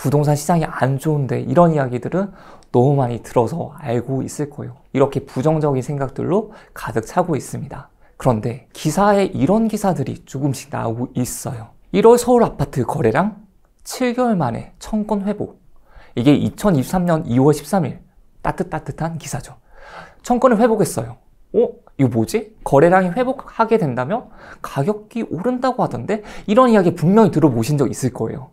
부동산 시장이 안 좋은데, 이런 이야기들은 너무 많이 들어서 알고 있을 거예요. 이렇게 부정적인 생각들로 가득 차고 있습니다. 그런데 기사에 이런 기사들이 조금씩 나오고 있어요. 1월 서울 아파트 거래량 7개월 만에 1000건 회복. 이게 2023년 2월 13일 따뜻한 기사죠. 1000건을 회복했어요. 이거 뭐지? 거래량이 회복하게 된다며 가격이 오른다고 하던데? 이런 이야기 분명히 들어보신 적 있을 거예요.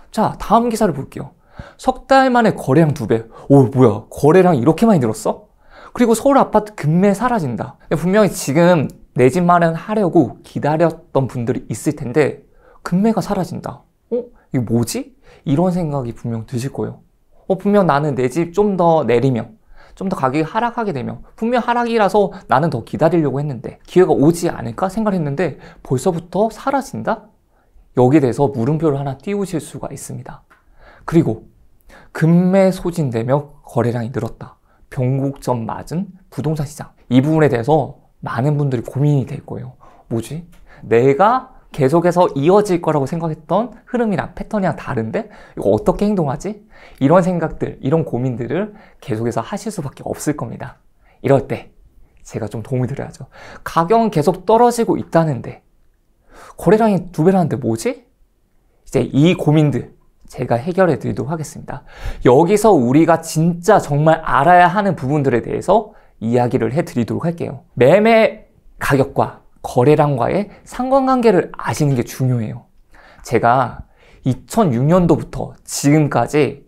자, 다음 기사를 볼게요. 석 달 만에 거래량 2배. 뭐야, 거래량 이렇게 많이 늘었어? 그리고 서울 아파트 급매 사라진다. 분명히 지금 내 집 마련하려고 기다렸던 분들이 있을 텐데 급매가 사라진다. 이거 뭐지? 이런 생각이 분명 드실 거예요. 분명 나는 내 집 좀 더 내리면, 좀 더 가격이 하락하게 되면, 분명 하락이라서 나는 더 기다리려고 했는데 기회가 오지 않을까 생각했는데 벌써부터 사라진다? 여기에 대해서 물음표를 하나 띄우실 수가 있습니다. 그리고 급매 소진되며 거래량이 늘었다. 변곡점 맞은 부동산 시장. 이 부분에 대해서 많은 분들이 고민이 될 거예요. 뭐지? 내가 계속해서 이어질 거라고 생각했던 흐름이랑 패턴이랑 다른데 이거 어떻게 행동하지? 이런 생각들, 이런 고민들을 계속해서 하실 수밖에 없을 겁니다. 이럴 때 제가 좀 도움을 드려야죠. 가격은 계속 떨어지고 있다는데 거래량이 2배라는데 뭐지? 이제 이 고민들 제가 해결해 드리도록 하겠습니다. 여기서 우리가 진짜 정말 알아야 하는 부분들에 대해서 이야기를 해 드리도록 할게요. 매매 가격과 거래량과의 상관관계를 아시는 게 중요해요. 제가 2006년도부터 지금까지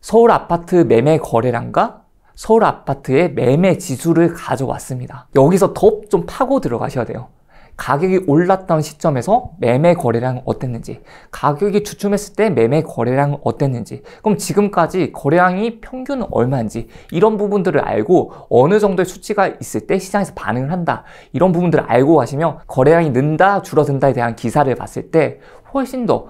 서울 아파트 매매 거래량과 서울 아파트의 매매 지수를 가져왔습니다. 여기서 더 좀 파고 들어가셔야 돼요. 가격이 올랐던 시점에서 매매 거래량은 어땠는지, 가격이 주춤했을 때 매매 거래량은 어땠는지, 그럼 지금까지 거래량이 평균은 얼마인지, 이런 부분들을 알고 어느 정도의 수치가 있을 때 시장에서 반응을 한다, 이런 부분들을 알고 가시면 거래량이 는다 줄어든다에 대한 기사를 봤을 때 훨씬 더,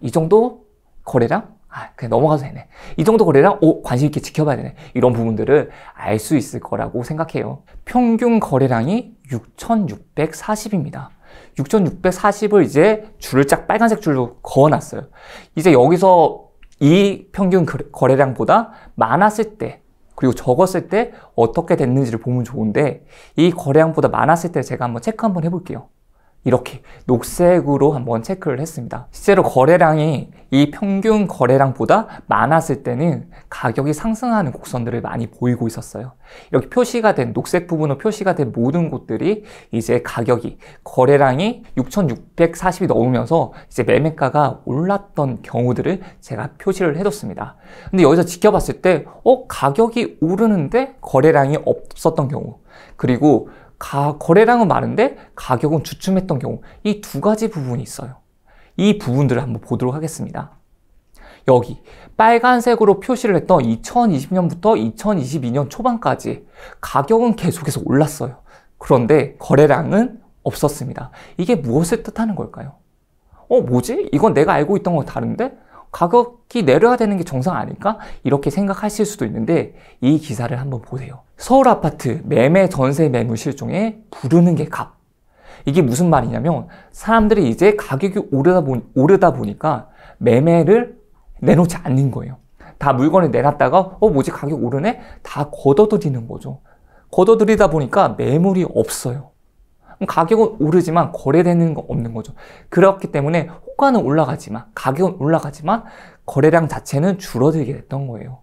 이 정도 거래량? 그냥 넘어가도 되네. 이 정도 거래량? 관심 있게 지켜봐야 되네. 이런 부분들을 알 수 있을 거라고 생각해요. 평균 거래량이 6,640입니다. 6,640을 이제 줄을 쫙 빨간색 줄로 그어놨어요. 이제 여기서 이 평균 거래량보다 많았을 때, 그리고 적었을 때 어떻게 됐는지를 보면 좋은데, 이 거래량보다 많았을 때 제가 한번 체크 한번 해볼게요. 이렇게 녹색으로 한번 체크를 했습니다. 실제로 거래량이 이 평균 거래량보다 많았을 때는 가격이 상승하는 곡선들을 많이 보이고 있었어요. 이렇게 표시가 된 녹색 부분으로 표시가 된 모든 곳들이 이제 가격이, 거래량이 6,640이 넘으면서 이제 매매가가 올랐던 경우들을 제가 표시를 해뒀습니다. 근데 여기서 지켜봤을 때 가격이 오르는데 거래량이 없었던 경우, 그리고 거래량은 많은데 가격은 주춤했던 경우, 이 두 가지 부분이 있어요. 이 부분들을 한번 보도록 하겠습니다. 여기 빨간색으로 표시를 했던 2020년부터 2022년 초반까지 가격은 계속해서 올랐어요. 그런데 거래량은 없었습니다. 이게 무엇을 뜻하는 걸까요? 뭐지? 이건 내가 알고 있던 건 다른데? 가격이 내려야 되는 게 정상 아닐까? 이렇게 생각하실 수도 있는데 이 기사를 한번 보세요. 서울 아파트 매매 전세 매물 실종에 부르는 게 값. 이게 무슨 말이냐면 사람들이 이제 가격이 오르다 보니까 매매를 내놓지 않는 거예요. 다 물건을 내놨다가 뭐지? 가격 오르네? 다 걷어들이는 거죠. 걷어들이다 보니까 매물이 없어요. 가격은 오르지만 거래되는 건 없는 거죠. 그렇기 때문에 호가는 올라가지만, 가격은 올라가지만 거래량 자체는 줄어들게 됐던 거예요.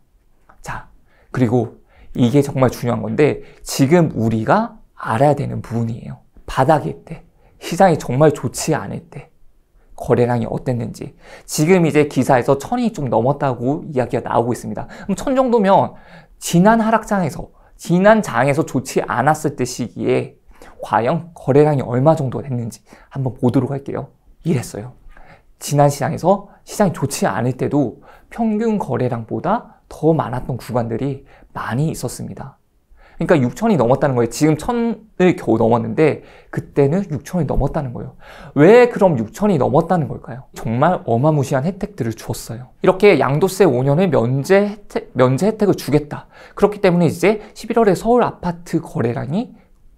자, 그리고 이게 정말 중요한 건데 지금 우리가 알아야 되는 부분이에요. 바닥일 때, 시장이 정말 좋지 않을 때 거래량이 어땠는지. 지금 이제 기사에서 1000이 좀 넘었다고 이야기가 나오고 있습니다. 그럼 1000 정도면 지난 하락장에서, 지난 장에서 좋지 않았을 때 시기에 과연 거래량이 얼마 정도 됐는지 한번 보도록 할게요. 이랬어요. 지난 시장에서 시장이 좋지 않을 때도 평균 거래량보다 더 많았던 구간들이 많이 있었습니다. 그러니까 6,000이 넘었다는 거예요. 지금 1,000을 겨우 넘었는데 그때는 6,000이 넘었다는 거예요. 왜 그럼 6,000이 넘었다는 걸까요? 정말 어마무시한 혜택들을 주었어요. 이렇게 양도세 5년의 면제 혜택을 주겠다. 그렇기 때문에 이제 11월에 서울 아파트 거래량이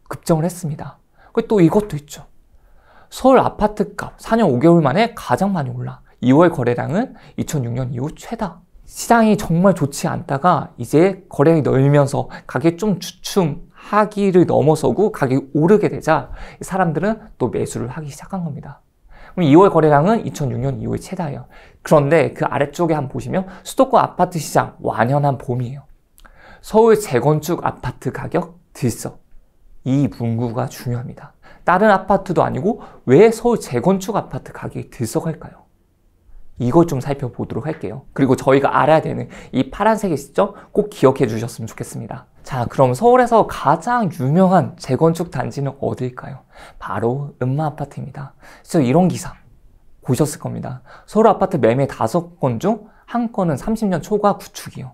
급증을 했습니다. 그리고 또 이것도 있죠. 서울 아파트 값 4년 5개월 만에 가장 많이 올라. 2월 거래량은 2006년 이후 최다. 시장이 정말 좋지 않다가 이제 거래량이 늘면서 가격이 좀 주춤하기를 넘어서고 가격이 오르게 되자 사람들은 또 매수를 하기 시작한 겁니다. 그럼 2월 거래량은 2006년 이후의 최다예요. 그런데 그 아래쪽에 한번 보시면 수도권 아파트 시장 완연한 봄이에요. 서울 재건축 아파트 가격 들썩. 이 문구가 중요합니다. 다른 아파트도 아니고 왜 서울 재건축 아파트 가격이 들썩할까요? 이걸 좀 살펴보도록 할게요. 그리고 저희가 알아야 되는 이 파란색의 시점 꼭 기억해 주셨으면 좋겠습니다. 자, 그럼 서울에서 가장 유명한 재건축 단지는 어디일까요? 바로 음마아파트입니다. 그래서 이런 기사 보셨을 겁니다. 서울 아파트 매매 5건 중 1건은 30년 초과 구축이요.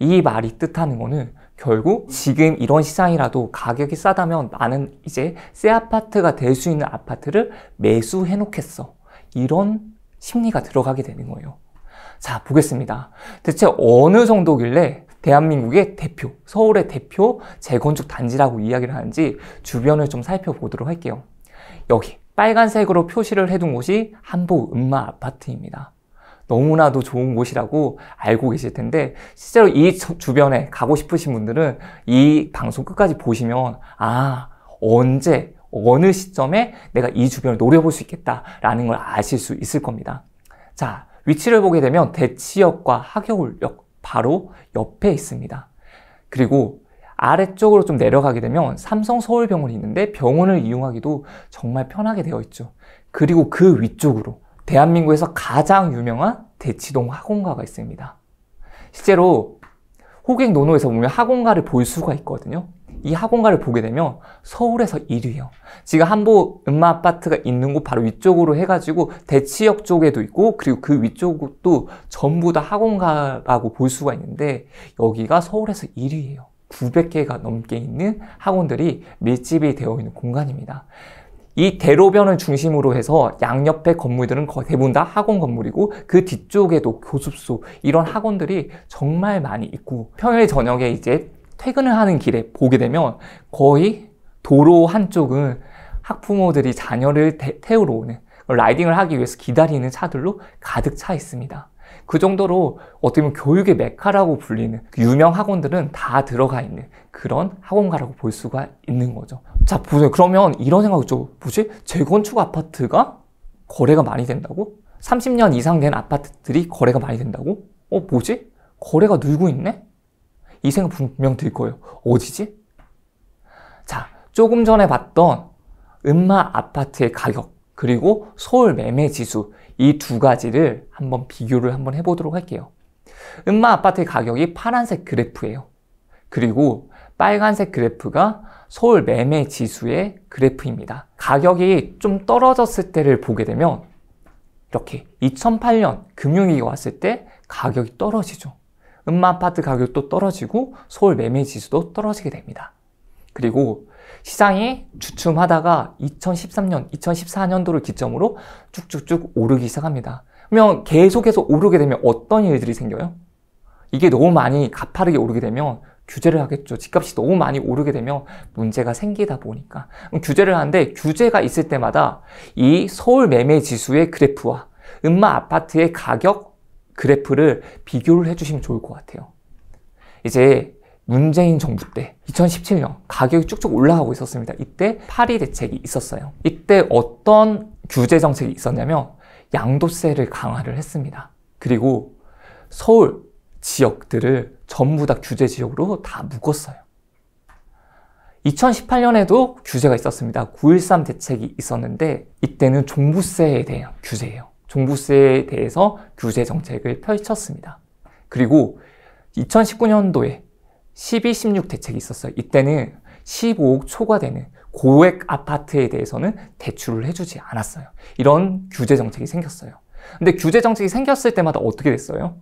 이 말이 뜻하는 거는 결국 지금 이런 시장이라도 가격이 싸다면 나는 이제 새 아파트가 될 수 있는 아파트를 매수해 놓겠어. 이런 심리가 들어가게 되는 거예요. 자, 보겠습니다. 대체 어느 정도길래 대한민국의 대표, 서울의 대표 재건축 단지라고 이야기를 하는지 주변을 좀 살펴보도록 할게요. 여기 빨간색으로 표시를 해둔 곳이 한보 음마 아파트입니다. 너무나도 좋은 곳이라고 알고 계실 텐데 실제로 이 주변에 가고 싶으신 분들은 이 방송 끝까지 보시면 아, 언제 어느 시점에 내가 이 주변을 노려볼 수 있겠다라는 걸 아실 수 있을 겁니다. 자, 위치를 보게 되면 대치역과 하겨울역 바로 옆에 있습니다. 그리고 아래쪽으로 좀 내려가게 되면 삼성서울병원이 있는데 병원을 이용하기도 정말 편하게 되어 있죠. 그리고 그 위쪽으로 대한민국에서 가장 유명한 대치동 학원가가 있습니다. 실제로 호객노노에서 보면 학원가를 볼 수가 있거든요. 이 학원가를 보게 되면 서울에서 1위예요. 지금 한보 음마아파트가 있는 곳 바로 위쪽으로 해가지고 대치역 쪽에도 있고 그리고 그 위쪽도 전부 다 학원가라고 볼 수가 있는데 여기가 서울에서 1위예요. 900개가 넘게 있는 학원들이 밀집이 되어 있는 공간입니다. 이 대로변을 중심으로 해서 양옆에 건물들은 거의 대부분 다 학원 건물이고 그 뒤쪽에도 교습소 이런 학원들이 정말 많이 있고 평일 저녁에 이제 퇴근을 하는 길에 보게 되면 거의 도로 한쪽은 학부모들이 자녀를 태우러 오는 라이딩을 하기 위해서 기다리는 차들로 가득 차 있습니다. 그 정도로 어떻게 보면 교육의 메카라고 불리는 유명 학원들은 다 들어가 있는 그런 학원가라고 볼 수가 있는 거죠. 자, 보세요. 그러면 이런 생각이죠. 뭐지? 재건축 아파트가 거래가 많이 된다고? 30년 이상 된 아파트들이 거래가 많이 된다고? 뭐지? 거래가 늘고 있네? 이 생각 분명 들 거예요. 어디지? 자, 조금 전에 봤던 음마 아파트의 가격 그리고 서울 매매 지수 이 두 가지를 한번 비교를 한번 해보도록 할게요. 음마 아파트의 가격이 파란색 그래프예요. 그리고 빨간색 그래프가 서울 매매 지수의 그래프입니다. 가격이 좀 떨어졌을 때를 보게 되면 이렇게 2008년 금융위기가 왔을 때 가격이 떨어지죠. 음마 아파트 가격도 떨어지고 서울 매매 지수도 떨어지게 됩니다. 그리고 시장이 주춤하다가 2013년, 2014년도를 기점으로 쭉쭉쭉 오르기 시작합니다. 그러면 계속해서 오르게 되면 어떤 일들이 생겨요? 이게 너무 많이 가파르게 오르게 되면 규제를 하겠죠. 집값이 너무 많이 오르게 되면 문제가 생기다 보니까 규제를 하는데 규제가 있을 때마다 이 서울 매매 지수의 그래프와 음마 아파트의 가격 그래프를 비교를 해주시면 좋을 것 같아요. 이제 문재인 정부 때 2017년 가격이 쭉쭉 올라가고 있었습니다. 이때 파리 대책이 있었어요. 이때 어떤 규제 정책이 있었냐면 양도세를 강화를 했습니다. 그리고 서울 지역들을 전부 다 규제 지역으로 다 묶었어요. 2018년에도 규제가 있었습니다. 9.13 대책이 있었는데 이때는 종부세에 대한 규제예요. 종부세에 대해서 규제 정책을 펼쳤습니다. 그리고 2019년도에 12.16 대책이 있었어요. 이때는 15억 초과되는 고액 아파트에 대해서는 대출을 해주지 않았어요. 이런 규제 정책이 생겼어요. 근데 규제 정책이 생겼을 때마다 어떻게 됐어요?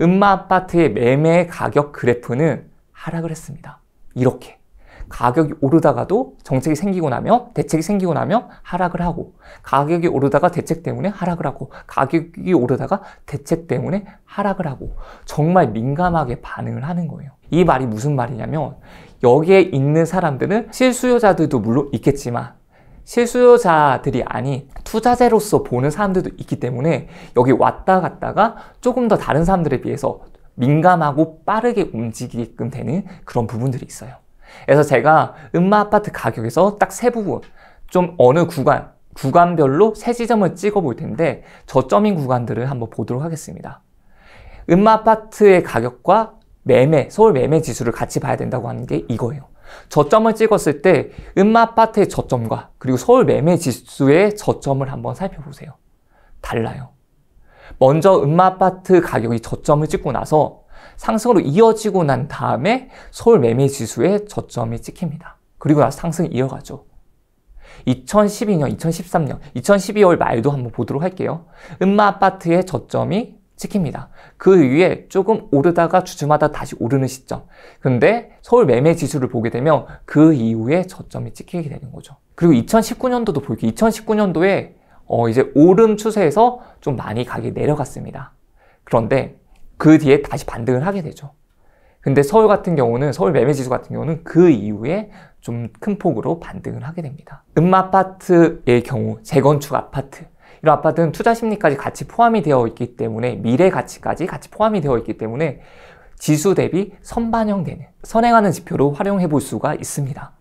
음마 아파트의 매매 가격 그래프는 하락을 했습니다. 이렇게. 가격이 오르다가도 정책이 생기고 나면 대책이 생기고 나면 하락을 하고 가격이 오르다가 대책 때문에 하락을 하고 가격이 오르다가 대책 때문에 하락을 하고 정말 민감하게 반응을 하는 거예요. 이 말이 무슨 말이냐면 여기에 있는 사람들은 실수요자들도 물론 있겠지만 실수요자들이 아닌 투자재로서 보는 사람들도 있기 때문에 여기 왔다 갔다가 조금 더 다른 사람들에 비해서 민감하고 빠르게 움직이게끔 되는 그런 부분들이 있어요. 그래서 제가 음마아파트 가격에서 딱 세 부분, 좀 어느 구간별로 세 지점을 찍어 볼 텐데 저점인 구간들을 한번 보도록 하겠습니다. 음마아파트의 가격과 서울 매매 지수를 같이 봐야 된다고 하는 게 이거예요. 저점을 찍었을 때 음마아파트의 저점과 그리고 서울 매매 지수의 저점을 한번 살펴보세요. 달라요. 먼저 음마아파트 가격이 저점을 찍고 나서 상승으로 이어지고 난 다음에 서울 매매 지수의 저점이 찍힙니다. 그리고 나서 상승이 이어가죠. 2012년, 2013년, 2012월 말도 한번 보도록 할게요. 음마아파트의 저점이 찍힙니다. 그 위에 조금 오르다가 주춤하다 다시 오르는 시점. 근데 서울 매매 지수를 보게 되면 그 이후에 저점이 찍히게 되는 거죠. 그리고 2019년도도 볼게요. 2019년도에 이제 오름 추세에서 좀 많이 가격이 내려갔습니다. 그런데 그 뒤에 다시 반등을 하게 되죠. 근데 서울 매매 지수 같은 경우는 그 이후에 좀 큰 폭으로 반등을 하게 됩니다. 음마아파트의 경우 재건축 아파트, 이런 아파트는 투자 심리까지 같이 포함이 되어 있기 때문에 미래 가치까지 같이 포함이 되어 있기 때문에 지수 대비 선행하는 지표로 활용해 볼 수가 있습니다.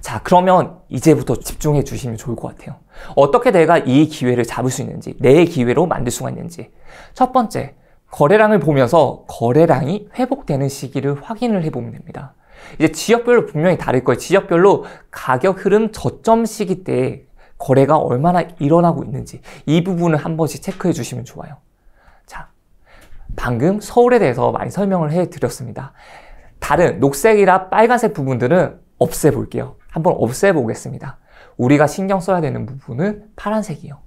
자, 그러면 이제부터 집중해 주시면 좋을 것 같아요. 어떻게 내가 이 기회를 잡을 수 있는지, 내 기회로 만들 수가 있는지. 첫 번째, 거래량을 보면서 거래량이 회복되는 시기를 확인을 해보면 됩니다. 이제 지역별로 분명히 다를 거예요. 지역별로 가격 흐름 저점 시기 때 거래가 얼마나 일어나고 있는지 이 부분을 한 번씩 체크해 주시면 좋아요. 자, 방금 서울에 대해서 많이 설명을 해드렸습니다. 다른 녹색이나 빨간색 부분들은 없애볼게요. 한번 없애보겠습니다. 우리가 신경 써야 되는 부분은 파란색이요.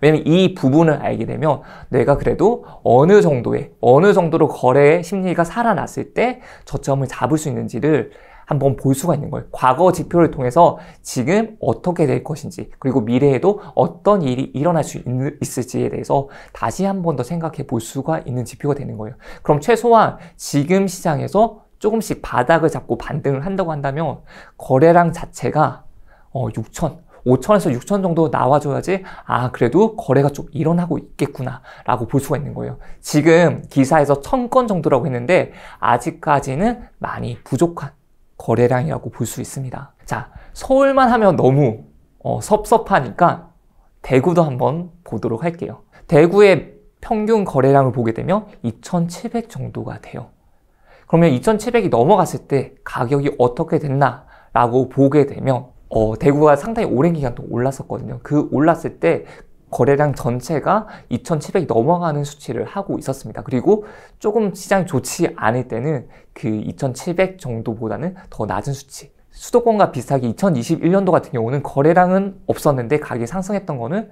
왜냐면 이 부분을 알게 되면 내가 그래도 어느 정도로 거래의 심리가 살아났을 때 저점을 잡을 수 있는지를 한번 볼 수가 있는 거예요. 과거 지표를 통해서 지금 어떻게 될 것인지, 그리고 미래에도 어떤 일이 일어날 수 있을지에 대해서 다시 한번 더 생각해 볼 수가 있는 지표가 되는 거예요. 그럼 최소한 지금 시장에서 조금씩 바닥을 잡고 반등을 한다고 한다면 거래량 자체가 5,000에서 6,000 정도 나와줘야지 그래도 거래가 좀 일어나고 있겠구나 라고 볼 수가 있는 거예요. 지금 기사에서 1,000건 정도라고 했는데 아직까지는 많이 부족한 거래량이라고 볼 수 있습니다. 자, 서울만 하면 너무 섭섭하니까 대구도 한번 보도록 할게요. 대구의 평균 거래량을 보게 되면 2,700 정도가 돼요. 그러면 2,700이 넘어갔을 때 가격이 어떻게 됐나 라고 보게 되면 대구가 상당히 오랜 기간 동안 올랐었거든요. 그 올랐을 때 거래량 전체가 2,700이 넘어가는 수치를 하고 있었습니다. 그리고 조금 시장이 좋지 않을 때는 그 2,700 정도보다는 더 낮은 수치. 수도권과 비슷하게 2021년도 같은 경우는 거래량은 없었는데 가격이 상승했던 거는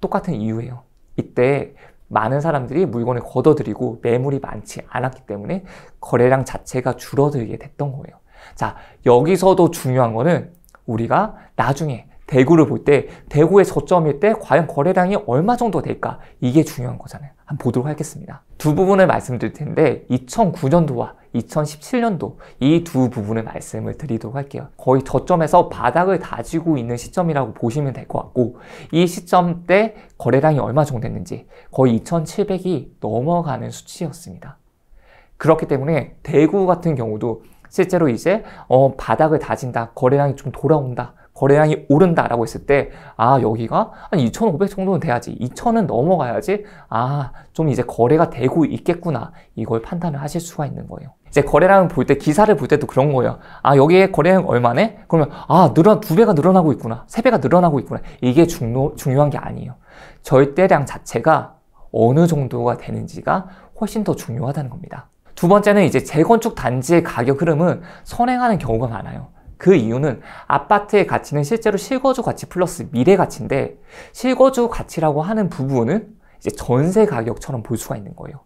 똑같은 이유예요. 이때 많은 사람들이 물건을 걷어들이고 매물이 많지 않았기 때문에 거래량 자체가 줄어들게 됐던 거예요. 자, 여기서도 중요한 거는 우리가 나중에 대구를 볼 때 대구의 저점일 때 과연 거래량이 얼마 정도 될까? 이게 중요한 거잖아요. 한번 보도록 하겠습니다. 두 부분을 말씀드릴 텐데 2009년도와 2017년도 이 두 부분을 말씀을 드리도록 할게요. 거의 저점에서 바닥을 다지고 있는 시점이라고 보시면 될 것 같고 이 시점 때 거래량이 얼마 정도 됐는지 거의 2,700이 넘어가는 수치였습니다. 그렇기 때문에 대구 같은 경우도 실제로 이제 바닥을 다진다, 거래량이 좀 돌아온다, 거래량이 오른다라고 했을 때 여기가 한 2,500 정도는 돼야지, 2,000은 넘어가야지 좀 이제 거래가 되고 있겠구나, 이걸 판단을 하실 수가 있는 거예요. 이제 거래량을 볼 때, 기사를 볼 때도 그런 거예요. 여기에 거래량 얼마네? 그러면 두 배가 늘어나고 있구나, 세 배가 늘어나고 있구나. 이게 중요한 게 아니에요. 절대량 자체가 어느 정도가 되는지가 훨씬 더 중요하다는 겁니다. 두 번째는 이제 재건축 단지의 가격 흐름은 선행하는 경우가 많아요. 그 이유는 아파트의 가치는 실제로 실거주 가치 플러스 미래 가치인데 실거주 가치라고 하는 부분은 이제 전세 가격처럼 볼 수가 있는 거예요.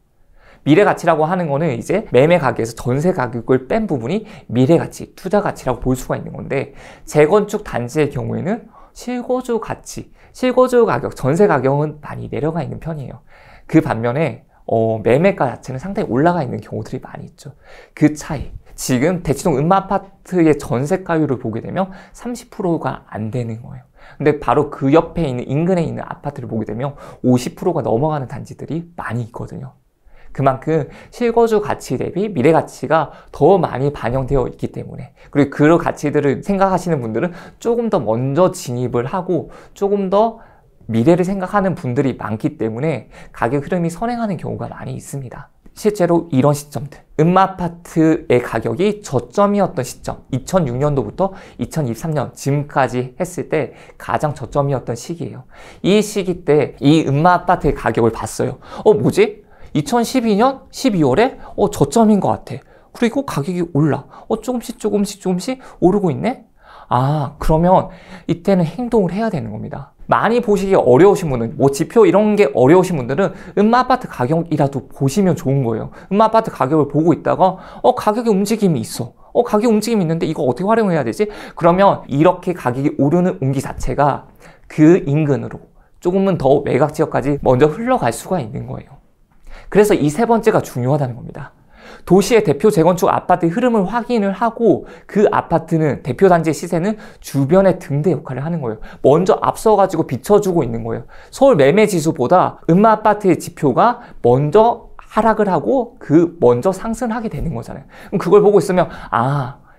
미래 가치라고 하는 거는 이제 매매 가격에서 전세 가격을 뺀 부분이 미래 가치, 투자 가치라고 볼 수가 있는 건데 재건축 단지의 경우에는 실거주 가치, 실거주 가격, 전세 가격은 많이 내려가 있는 편이에요. 그 반면에 매매가 자체는 상당히 올라가 있는 경우들이 많이 있죠. 그 차이. 지금 대치동 음마아파트의 전세가율을 보게 되면 30%가 안 되는 거예요. 근데 바로 그 옆에 있는 인근에 있는 아파트를 보게 되면 50%가 넘어가는 단지들이 많이 있거든요. 그만큼 실거주 가치 대비 미래 가치가 더 많이 반영되어 있기 때문에, 그리고 그런 가치들을 생각하시는 분들은 조금 더 먼저 진입을 하고 조금 더 미래를 생각하는 분들이 많기 때문에 가격 흐름이 선행하는 경우가 많이 있습니다. 실제로 이런 시점들, 음마아파트의 가격이 저점이었던 시점, 2006년도부터 2023년 지금까지 했을 때 가장 저점이었던 시기예요. 이 시기 때 이 음마아파트의 가격을 봤어요. 뭐지? 2012년 12월에 저점인 것 같아. 그리고 가격이 올라. 조금씩 오르고 있네? 그러면 이때는 행동을 해야 되는 겁니다. 많이 보시기 어려우신 분은, 지표 이런 게 어려우신 분들은 음마아파트 가격이라도 보시면 좋은 거예요. 음마아파트 가격을 보고 있다가 가격의 움직임이 있어. 가격 움직임이 있는데 이거 어떻게 활용해야 되지? 그러면 이렇게 가격이 오르는 운기 자체가 그 인근으로 조금은 더 외곽 지역까지 먼저 흘러갈 수가 있는 거예요. 그래서 이 세 번째가 중요하다는 겁니다. 도시의 대표 재건축 아파트의 흐름을 확인을 하고, 그 아파트는 대표 단지의 시세는 주변의 등대 역할을 하는 거예요. 먼저 앞서가지고 비춰주고 있는 거예요. 서울 매매지수보다 음마아파트의 지표가 먼저 하락을 하고 그 먼저 상승을 하게 되는 거잖아요. 그럼 그걸 보고 있으면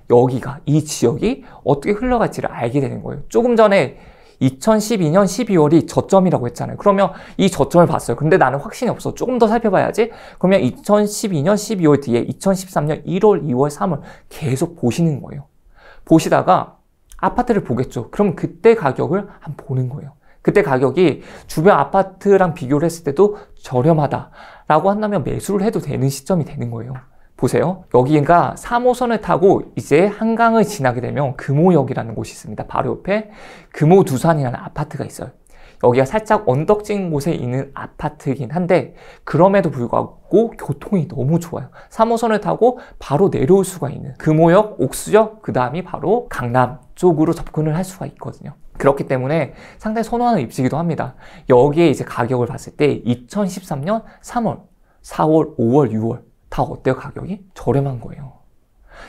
여기가 이 지역이 어떻게 흘러갈지를 알게 되는 거예요. 조금 전에 2012년 12월이 저점이라고 했잖아요. 그러면 이 저점을 봤어요. 근데 나는 확신이 없어. 조금 더 살펴봐야지. 그러면 2012년 12월 뒤에 2013년 1월, 2월, 3월 계속 보시는 거예요. 보시다가 아파트를 보겠죠. 그럼 그때 가격을 한번 보는 거예요. 그때 가격이 주변 아파트랑 비교를 했을 때도 저렴하다라고 한다면 매수를 해도 되는 시점이 되는 거예요. 보세요. 여기가 3호선을 타고 이제 한강을 지나게 되면 금호역이라는 곳이 있습니다. 바로 옆에 금호두산이라는 아파트가 있어요. 여기가 살짝 언덕진 곳에 있는 아파트이긴 한데, 그럼에도 불구하고 교통이 너무 좋아요. 3호선을 타고 바로 내려올 수가 있는 금호역, 옥수역, 그 다음이 바로 강남 쪽으로 접근을 할 수가 있거든요. 그렇기 때문에 상당히 선호하는 입지이기도 합니다. 여기에 이제 가격을 봤을 때 2013년 3월, 4월, 5월, 6월 다 어때요? 가격이? 저렴한 거예요.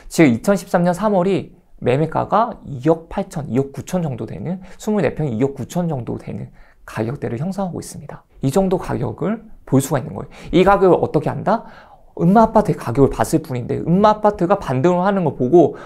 지금 2013년 3월이 매매가가 2억 8천, 2억 9천 정도 되는, 24평이 2억 9천 정도 되는 가격대를 형성하고 있습니다. 이 정도 가격을 볼 수가 있는 거예요. 이 가격을 어떻게 안다? 음마아파트의 가격을 봤을 뿐인데, 음마아파트가 반등을 하는 걸 보고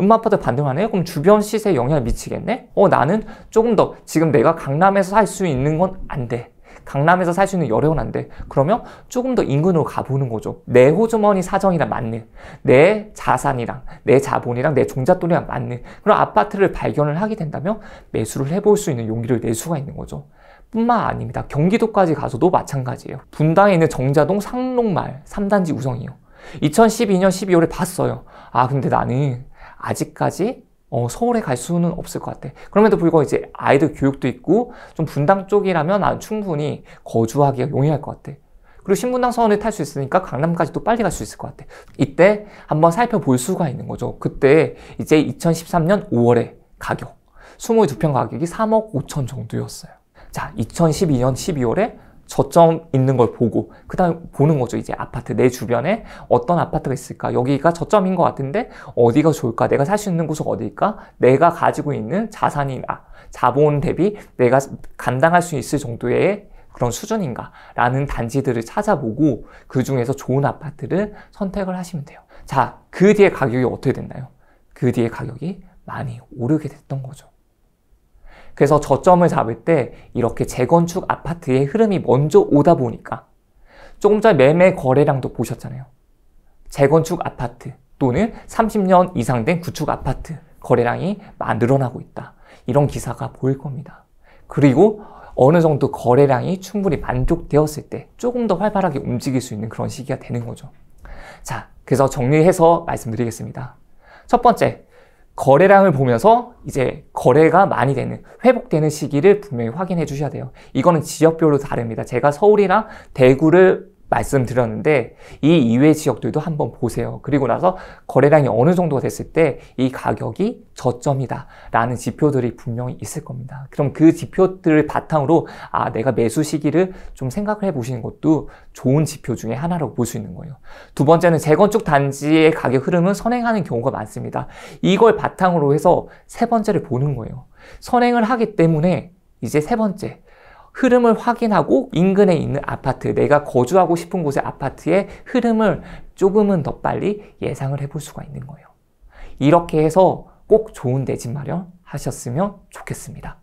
음마아파트 반등하네? 그럼 주변 시세에 영향을 미치겠네? 나는 조금 더, 지금 내가 강남에서 살 수 있는 건 안 돼. 강남에서 살 수 있는 여력은 안 돼. 그러면 조금 더 인근으로 가보는 거죠. 내 호주머니 사정이랑 맞는, 내 자산이랑 내 자본이랑 내 종잣돈이랑 맞는 그런 아파트를 발견을 하게 된다면 매수를 해볼 수 있는 용기를 낼 수가 있는 거죠. 뿐만 아닙니다. 경기도까지 가서도 마찬가지예요. 분당에 있는 정자동 상록마을 3단지 우성이요. 2012년 12월에 봤어요. 근데 나는 아직까지 서울에 갈 수는 없을 것 같아. 그럼에도 불구하고 이제 아이들 교육도 있고 좀 분당 쪽이라면 난 충분히 거주하기가 용이할 것 같아. 그리고 신분당 서원을 탈 수 있으니까 강남까지도 빨리 갈 수 있을 것 같아. 이때 한번 살펴볼 수가 있는 거죠. 그때 이제 2013년 5월에 가격 22평 가격이 3억 5천 정도였어요. 자, 2012년 12월에 저점 있는 걸 보고 그 다음 보는 거죠. 이제 아파트, 내 주변에 어떤 아파트가 있을까, 여기가 저점인 것 같은데 어디가 좋을까, 내가 살 수 있는 곳은 어디일까, 내가 가지고 있는 자산이나 자본 대비 내가 감당할 수 있을 정도의 그런 수준인가 라는 단지들을 찾아보고 그 중에서 좋은 아파트를 선택을 하시면 돼요. 자, 그 뒤에 가격이 어떻게 됐나요? 그 뒤에 가격이 많이 오르게 됐던 거죠. 그래서 저점을 잡을 때 이렇게 재건축 아파트의 흐름이 먼저 오다 보니까, 조금 전에 매매 거래량도 보셨잖아요. 재건축 아파트 또는 30년 이상 된 구축 아파트 거래량이 늘어나고 있다. 이런 기사가 보일 겁니다. 그리고 어느 정도 거래량이 충분히 만족되었을 때 조금 더 활발하게 움직일 수 있는 그런 시기가 되는 거죠. 자, 그래서 정리해서 말씀드리겠습니다. 첫 번째, 거래량을 보면서 이제 거래가 많이 되는, 회복되는 시기를 분명히 확인해 주셔야 돼요. 이거는 지역별로 다릅니다. 제가 서울이랑 대구를 말씀드렸는데 이 이외 지역들도 한번 보세요. 그리고 나서 거래량이 어느 정도가 됐을 때 이 가격이 저점이다 라는 지표들이 분명히 있을 겁니다. 그럼 그 지표들을 바탕으로 내가 매수 시기를 좀 생각을 해보시는 것도 좋은 지표 중에 하나라고 볼 수 있는 거예요. 두 번째는 재건축 단지의 가격 흐름은 선행하는 경우가 많습니다. 이걸 바탕으로 해서 세 번째를 보는 거예요. 선행을 하기 때문에 이제 세 번째, 흐름을 확인하고 인근에 있는 아파트, 내가 거주하고 싶은 곳의 아파트의 흐름을 조금은 더 빨리 예상을 해볼 수가 있는 거예요. 이렇게 해서 꼭 좋은 내 집 마련하셨으면 좋겠습니다.